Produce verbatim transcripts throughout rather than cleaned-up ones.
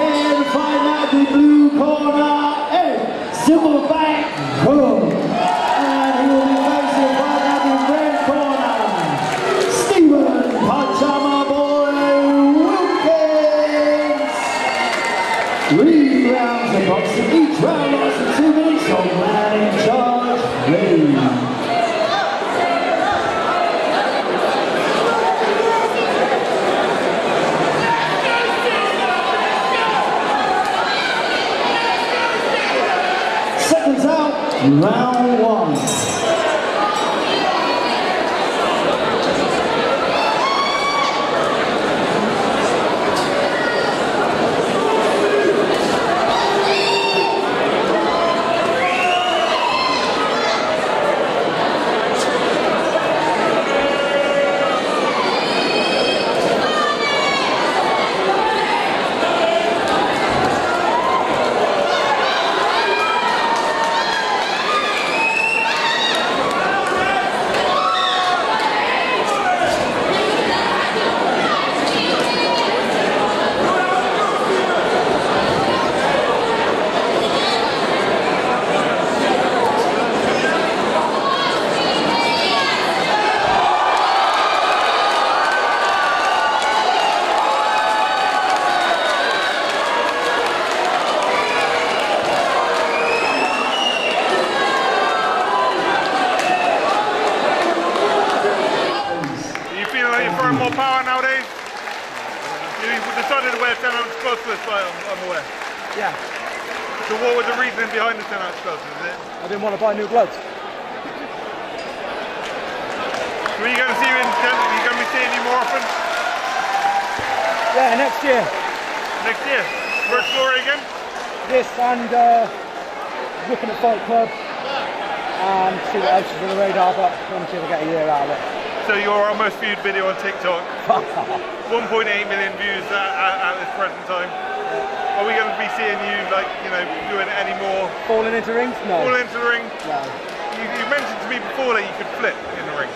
and fighting out the blue corner, Ed 'Silverback' Cook. And he will be facing fighting out the red corner, Stephen 'Pyjama Boy' Wilkins. Three rounds of boxing, each round lasts for two minutes, so man in charge, please. Out round one. More power nowadays. You decided to wear ten ounce gloves to this fight, I'm aware. Yeah. So what was the reason behind the ten ounce gloves? Is it? I didn't want to buy new gloves. Are you going to see you in ten? Are you going to be seeing you more often? Yeah, next year. Next year. We're exploring again. Yes, and uh, looking at Fight Club and see what else is on the radar. But I'm sure we'll get a year out of it. So your most viewed video on TikTok, one point eight million views at, at this present time. Are we going to be seeing you, like, you know, doing any more? Falling into rings? No. Falling into the ring? No. You, you mentioned to me before that you could flip in the ring.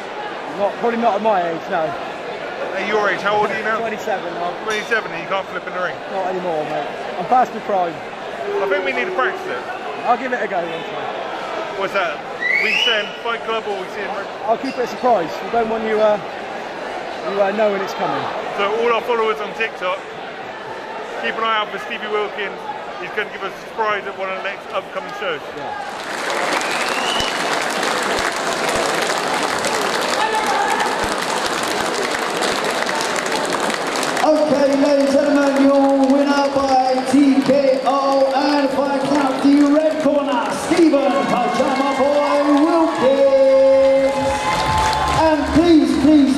Not, probably not at my age, no. At your age, how old are you now? twenty-seven. I'm twenty-seven and you can't flip in the ring? Not anymore, mate. I'm past my prime. I think we need to practice it. I'll give it a go one time. What's that? We send Fight Club or we send... I'll keep it a surprise. We don't want you, uh, you uh, know when it's coming. So all our followers on TikTok, keep an eye out for Stevie Wilkins. He's going to give us a surprise at one of the next upcoming shows. Yeah. Please,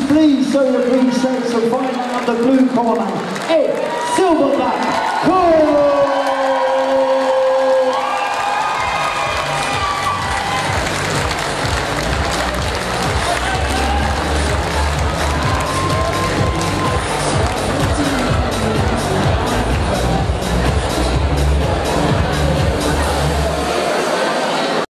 please, so the green shirts are fighting out the blue corner. Ed 'Silverback' Cook.